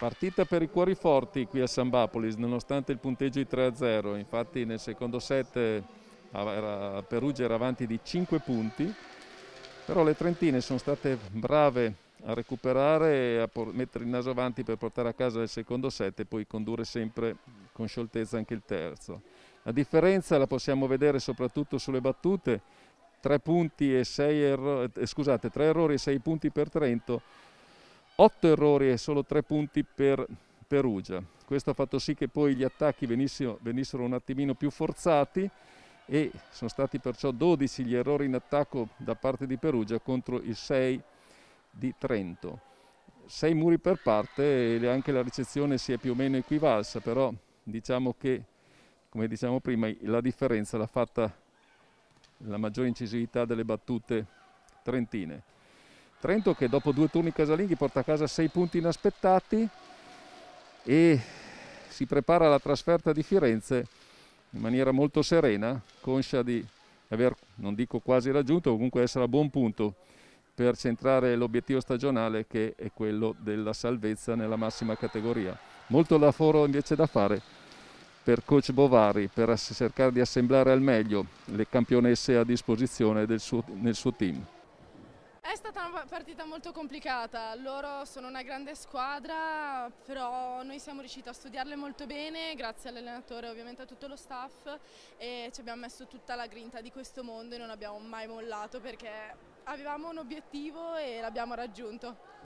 Partita per i cuori forti qui a Sambapolis, nonostante il punteggio di 3-0, infatti nel secondo set Perugia era avanti di 5 punti, però le trentine sono state brave a recuperare e a mettere il naso avanti per portare a casa il secondo set e poi condurre sempre con scioltezza anche il terzo. La differenza la possiamo vedere soprattutto sulle battute, 3 errori e 6 punti per Trento, 8 errori e solo 3 punti per Perugia. Questo ha fatto sì che poi gli attacchi venissero un attimino più forzati e sono stati perciò 12 gli errori in attacco da parte di Perugia contro i 6 di Trento. 6 muri per parte e anche la ricezione si è più o meno equivalsa, però diciamo che, come diciamo prima, la differenza l'ha fatta la maggiore incisività delle battute trentine. Trento che dopo 2 turni casalinghi porta a casa 6 punti inaspettati e si prepara alla trasferta di Firenze in maniera molto serena, conscia di aver, non dico quasi raggiunto, comunque essere a buon punto per centrare l'obiettivo stagionale che è quello della salvezza nella massima categoria. Molto lavoro invece da fare per coach Bovari per cercare di assemblare al meglio le campionesse a disposizione nel suo team. È stata una partita molto complicata, loro sono una grande squadra, però noi siamo riusciti a studiarle molto bene, grazie all'allenatore e ovviamente a tutto lo staff, e ci abbiamo messo tutta la grinta di questo mondo e non abbiamo mai mollato perché avevamo un obiettivo e l'abbiamo raggiunto.